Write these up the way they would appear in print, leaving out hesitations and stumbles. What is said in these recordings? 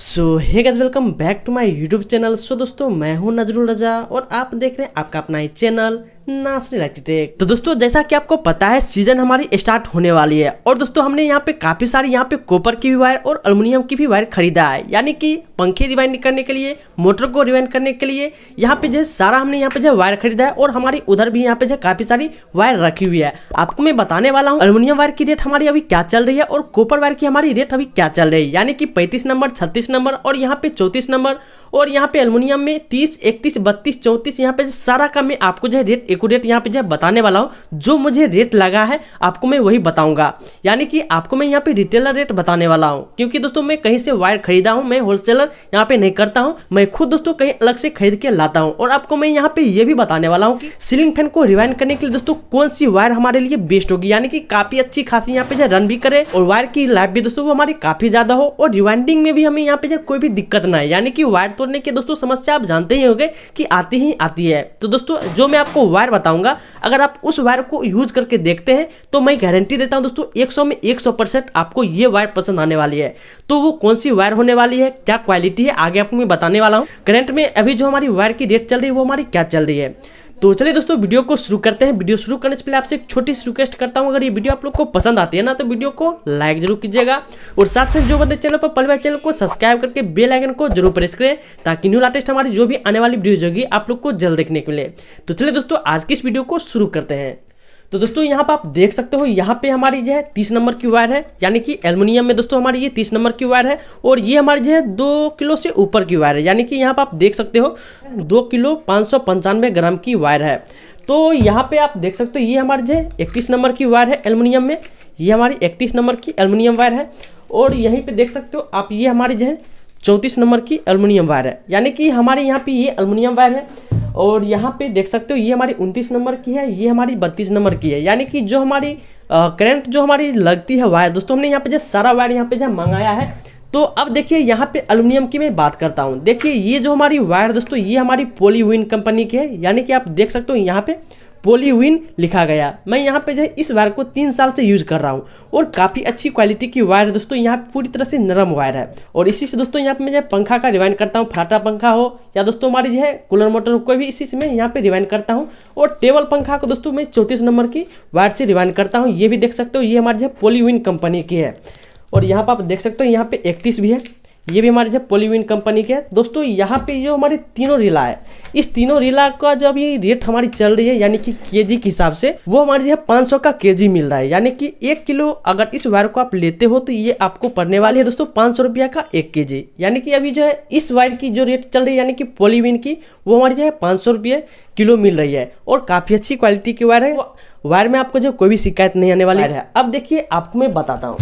So hey guys, welcome back to my YouTube channel. So दोस्तों, मैं हूं नजरुल रजा और आप देख रहे हैं आपका अपना ही चैनल नासनी टेक। तो दोस्तों, जैसा कि आपको पता है सीजन हमारी स्टार्ट होने वाली है और दोस्तों हमने यहाँ पे काफी सारी यहाँ पे कॉपर की भी वायर और अल्मीनियम की भी वायर खरीदा है, यानी कि पंखे रिवाइंड करने के लिए, मोटर को रिवाइंड करने के लिए यहाँ पे जो सारा हमने यहाँ पे जो वायर खरीदा है और हमारी उधर भी यहाँ पे जो काफी सारी वायर रखी हुई है। आपको मैं बताने वाला हूँ अल्मीनियम वायर की रेट हमारी अभी क्या चल रही है और कॉपर वायर की हमारी रेट अभी क्या चल रही है, यानी कि 35 नंबर, 36 नंबर और यहाँ पे 34 नंबर और यहाँ पे अल्मीनियम में 30, 31, 32, 34 यहाँ पे सारा का मैं आपको जो है रेट एक्यूरेट यहाँ पे जो बताने वाला हूँ। जो मुझे रेट लगा है आपको मैं वही बताऊंगा, यानी कि आपको मैं यहाँ पे रिटेलर रेट बताने वाला हूँ, क्योंकि दोस्तों मैं कहीं से वायर खरीदा हूँ, मैं होलसेलर यहाँ पे नहीं करता हूँ, मैं खुद दोस्तों कहीं अलग से खरीद के लाता हूँ। और आपको मैं यहाँ पे ये भी बताने वाला हूँ कि सीलिंग फैन को रिवाइंड करने के लिए दोस्तों कौन सी वायर हमारे लिए बेस्ट होगी, यानी कि काफी अच्छी खासी यहाँ पे जो रन भी करे और वायर की लाइफ भी दोस्तों वो हमारी काफी ज्यादा हो और रिवाइंडिंग में भी हमें यहाँ पे जो कोई भी दिक्कत ना है, यानी कि वायर तोड़ने की दोस्तों समस्या आप जानते ही होंगे कि आती ही आती है। तो दोस्तों जो मैं आपको वायर बताऊंगा, अगर आप उस वायर को यूज करके देखते हैं तो मैं गारंटी देता हूं दोस्तों 100 में 100% आपको ये वायर पसंद आने वाली है। तो वो कौन सी वायर होने वाली है, क्या क्वालिटी है, आगे आपको मैं बताने वाला हूँ। करंट में अभी जो हमारी वायर की रेट चल रही है वो हमारी क्या चल रही है। तो चलिए दोस्तों वीडियो को शुरू करते हैं। वीडियो शुरू करने से पहले आपसे एक छोटी सी रिक्वेस्ट करता हूं, अगर ये वीडियो आप लोग को पसंद आती है ना तो वीडियो को लाइक जरूर कीजिएगा और साथ में जो बंदे चैनल पर पहली बार चैनल को सब्सक्राइब करके बेल आइकन को जरूर प्रेस करें ताकि न्यू लेटेस्ट हमारी जो भी आने वाली वीडियोज होगी आप लोग को जल्द देखने को मिले। तो चलिए दोस्तों आज की इस वीडियो को शुरू करते हैं। तो दोस्तों यहाँ पर आप देख सकते हो यहाँ पे हमारी जो है 30 नंबर की वायर है, यानी कि एल्युमिनियम में दोस्तों हमारी ये 30 नंबर की वायर है और ये हमारी जो है 2 किलो से ऊपर की वायर है, यानी कि यहाँ पर आप देख सकते हो 2 किलो 595 ग्राम की वायर है। तो यहाँ पे आप देख सकते हो ये हमारी जो है 31 नंबर की वायर है एल्युमिनियम में, ये हमारी 31 नंबर की एल्युमिनियम वायर है और यहीं पर देख सकते हो आप ये हमारी जो है 34 नंबर की एल्युमिनियम वायर है, यानी कि हमारे यहाँ पे ये एल्युमिनियम वायर है। और यहाँ पे देख सकते हो ये हमारी 29 नंबर की है, ये हमारी 32 नंबर की है, यानी कि जो हमारी करंट जो हमारी लगती है वायर दोस्तों हमने यहाँ पे जो सारा वायर यहाँ पे जो मंगाया है। तो अब देखिए यहाँ पे एल्युमिनियम की मैं बात करता हूँ। देखिए ये जो हमारी वायर दोस्तों ये हमारी पॉलीविन कंपनी की है, यानी कि आप देख सकते हो यहाँ पे पॉलीविन लिखा गया। मैं यहाँ पे जो है इस वायर को 3 साल से यूज कर रहा हूँ और काफ़ी अच्छी क्वालिटी की वायर है दोस्तों, यहाँ पे पूरी तरह से नरम वायर है और इसी से दोस्तों यहाँ पे मैं जो पंखा का रिवाइंड करता हूँ, फटा पंखा हो या दोस्तों हमारी जो है कूलर मोटर कोई भी इसी से मैं यहाँ पे रिवाइंड करता हूँ। और टेबल पंखा को दोस्तों मैं 34 नंबर की वायर से रिवाइंड करता हूँ, ये भी देख सकते हो ये हमारी जो है पॉलीविन कंपनी की है। और यहाँ पर आप देख सकते हो यहाँ पे 31 भी है, ये भी हमारी जो पॉलीविन कंपनी के है। दोस्तों यहाँ पे जो हमारी तीनों रीला है, इस तीनों रीला का जो अभी रेट हमारी चल रही है, यानी कि केजी के हिसाब से वो हमारी जो है 500 का केजी मिल रहा है, यानी कि 1 किलो अगर इस वायर को आप लेते हो तो ये आपको पड़ने वाली है दोस्तों 500 रुपया का 1 केजी। यानी कि अभी जो है इस वायर की जो रेट चल रही है, यानी कि पॉलीविन की, वो हमारी जो है 500 रुपये किलो मिल रही है और काफ़ी अच्छी क्वालिटी की वायर है। वायर में आपको जो कोई भी शिकायत नहीं आने वाली है। अब देखिए आपको मैं बताता हूँ।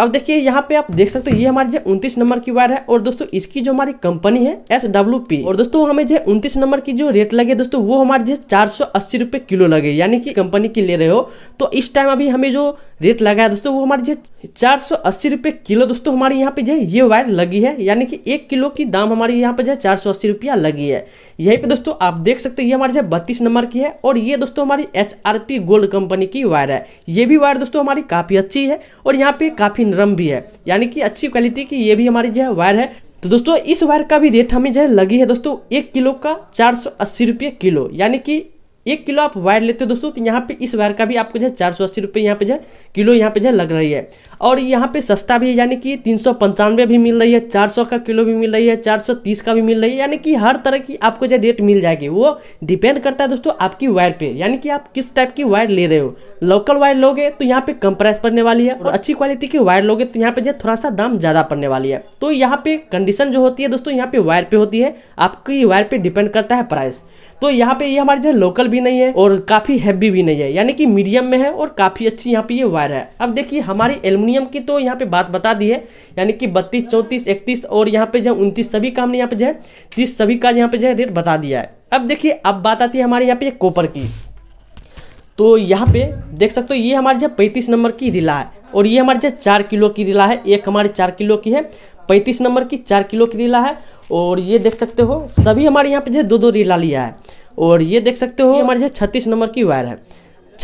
अब देखिए यहाँ पे आप देख सकते हो ये हमारी जो 29 नंबर की वायर है और दोस्तों इसकी जो हमारी कंपनी है SWP और दोस्तों हमें जो 29 नंबर की जो रेट लगे दोस्तों वो हमारे जो 480 रुपये किलो लगे, यानी कि कंपनी की ले रहे हो तो इस टाइम अभी हमें जो रेट लगा है दोस्तों वो हमारे जो 480 रुपये किलो दोस्तों हमारे यहाँ पे जो ये वायर लगी है, यानी कि 1 किलो की दाम हमारे यहाँ पे जो 480 रुपया लगी है। यहीं पे दोस्तों आप देख सकते हो ये हमारे जो 32 नंबर की है और ये दोस्तों हमारी HRP गोल्ड कंपनी की वायर है। ये भी वायर दोस्तों हमारी काफ़ी अच्छी है और यहाँ पे काफ़ी नरम भी है, यानी कि अच्छी क्वालिटी की ये भी हमारी जो है वायर है। तो दोस्तों इस वायर का भी रेट हमें जो है लगी है दोस्तों 1 किलो का 480 रुपये किलो, यानी कि 1 किलो आप वायर लेते हो दोस्तों तो यहाँ पे इस वायर का भी आपको जो है 480 रुपये यहाँ पे जो किलो यहाँ पे जो लग रही है। और यहाँ पे सस्ता भी है, यानी कि 395 भी मिल रही है, 400 का किलो भी मिल रही है, 430 का भी मिल रही है, यानी कि हर तरह की आपको जो रेट मिल जाएगी। वो डिपेंड करता है दोस्तों आपकी वायर पे, यानी कि आप किस टाइप की वायर ले रहे हो। लोकल वायर लोगे तो यहाँ पे कम प्राइस पड़ने वाली है और अच्छी क्वालिटी की वायर लोगे तो यहाँ पे जो थोड़ा सा दाम ज़्यादा पड़ने वाली है। तो यहाँ पे कंडीशन जो होती है दोस्तों यहाँ पे वायर पे होती है, आपकी वायर पे डिपेंड करता है प्राइस। तो यहाँ पे ये हमारे जो लोकल भी नहीं है और काफी हैवी भी नहीं है, यानी कि मीडियम में है और काफी अच्छी यहाँ पे ये वायर है। अब देखिए हमारी एल्युमिनियम की तो यहाँ पे बात बता दी है, यानी कि 32, 34, 31 और यहाँ पे जो 29 सभी का हमने यहाँ पे जो है 30 सभी का यहाँ पे जो है रेट बता दिया है। अब देखिए अब बात आती है हमारे यहाँ पे कॉपर की। तो यहाँ पे देख सकते हो ये हमारे जो 35 नंबर की रीला है और ये हमारे जो 4 किलो की रीला है, एक हमारे 4 किलो की है, 35 नंबर की 4 किलो की रीला है। और ये देख सकते हो सभी हमारे यहाँ पे जो 2-2 रीला लिया है। और ये देख सकते हो हमारे जो 36 नंबर की वायर है,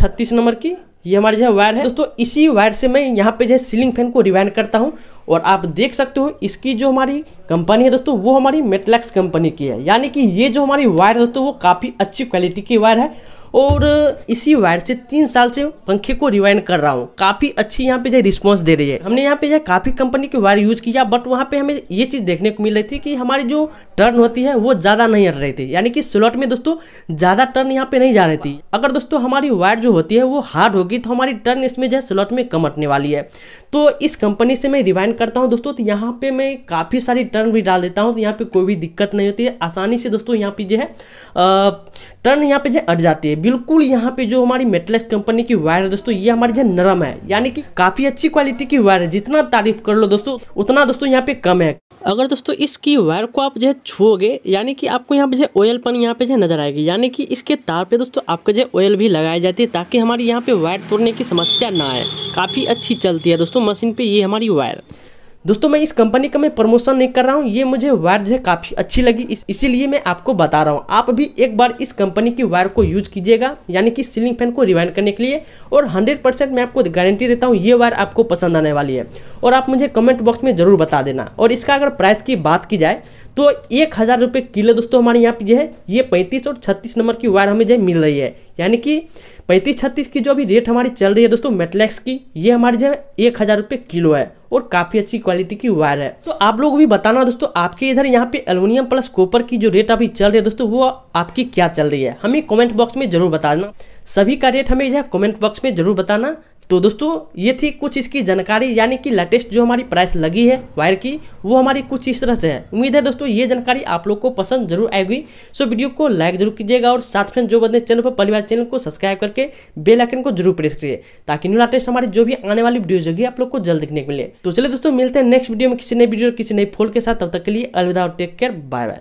36 नंबर की ये हमारे जो वायर है दोस्तों। इसी वायर से मैं यहाँ पे जो सीलिंग फैन को रिवाइंड करता हूँ और आप देख सकते हो इसकी जो हमारी कंपनी है दोस्तों वो हमारी मेटलैक्स कंपनी की है, यानी कि ये जो हमारी वायर है दोस्तों वो काफ़ी अच्छी क्वालिटी की वायर है और इसी वायर से 3 साल से पंखे को रिवाइंड कर रहा हूँ। काफ़ी अच्छी यहाँ पे जो रिस्पॉन्स दे रही है। हमने यहाँ पे यह काफ़ी कंपनी की वायर यूज़ किया बट वहाँ पे हमें ये चीज़ देखने को मिल रही थी कि हमारी जो टर्न होती है वो ज़्यादा नहीं हट रही थी, यानी कि स्लॉट में दोस्तों ज़्यादा टर्न यहाँ पे नहीं जा रही थी। अगर दोस्तों हमारी वायर जो होती है वो हार्ड होगी तो हमारी टर्न इसमें जो है स्लॉट में कम हटने वाली है। तो इस कंपनी से मैं रिवाइंड करता हूँ दोस्तों, तो यहाँ पर मैं काफ़ी सारी टर्न भी डाल देता हूँ तो यहाँ पर कोई भी दिक्कत नहीं होती है। आसानी से दोस्तों यहाँ पर जो है टर्न यहाँ पर जो अट जाती है। बिल्कुल यहाँ पे जो हमारी मेटलैक्स कंपनी की वायर है दोस्तों ये हमारी जो नरम है, यानी कि काफी अच्छी क्वालिटी की वायर है। जितना तारीफ कर लो दोस्तों उतना दोस्तों यहाँ पे कम है। अगर दोस्तों इसकी वायर को आप जो है छुओगे यानी कि आपको यहाँ पे जो ऑयलपन यहाँ पे जो नजर आएगी, यानी कि इसके तार पे दोस्तों आपको जो ऑयल भी लगाई जाती है ताकि हमारी यहाँ पे वायर तोड़ने की समस्या ना आए। काफी अच्छी चलती है दोस्तों मशीन पे ये हमारी वायर। दोस्तों मैं इस कंपनी का मैं प्रमोशन नहीं कर रहा हूँ, ये मुझे वायर जो है काफ़ी अच्छी लगी इसीलिए मैं आपको बता रहा हूँ। आप भी एक बार इस कंपनी की वायर को यूज़ कीजिएगा, यानी कि सीलिंग फैन को रिवाइंड करने के लिए, और 100% मैं आपको गारंटी देता हूँ ये वायर आपको पसंद आने वाली है। और आप मुझे कमेंट बॉक्स में ज़रूर बता देना। और इसका अगर प्राइस की बात की जाए तो 1000 रुपये किलो दोस्तों हमारे यहाँ पे जो है ये 35 और 36 नंबर की वायर हमें जो मिल रही है, यानी कि 35-36 की जो अभी रेट हमारी चल रही है दोस्तों मेटलैक्स की, ये हमारी जो है 1000 रुपये किलो है और काफ़ी अच्छी क्वालिटी की वायर है। तो आप लोग भी बताना दोस्तों आपके इधर यहाँ पे एल्युमिनियम प्लस कॉपर की जो रेट अभी चल रही है दोस्तों वो आपकी क्या चल रही है, हमें कमेंट बॉक्स में ज़रूर बताना। सभी का रेट हमें जो कमेंट बॉक्स में ज़रूर बताना। तो दोस्तों ये थी कुछ इसकी जानकारी, यानी कि लेटेस्ट जो हमारी प्राइस लगी है वायर की वो हमारी कुछ इस तरह से है। उम्मीद है दोस्तों ये जानकारी आप लोग को पसंद जरूर आएगी। सो वीडियो को लाइक जरूर कीजिएगा और साथ में जो बंदे चैनल पर परिवार चैनल को सब्सक्राइब करके बेल आइकन को जरूर प्रेस करिए ताकि न्यू लेटेस्ट हमारी जो भी आने वाली वीडियोज होगी आप लोग को जल्द देखने को मिले। तो चलिए दोस्तों मिलते हैं नेक्स्ट वीडियो में किसी नई फोल्ड के साथ। तब तक के लिए अलविदा और टेक केयर, बाय बाय।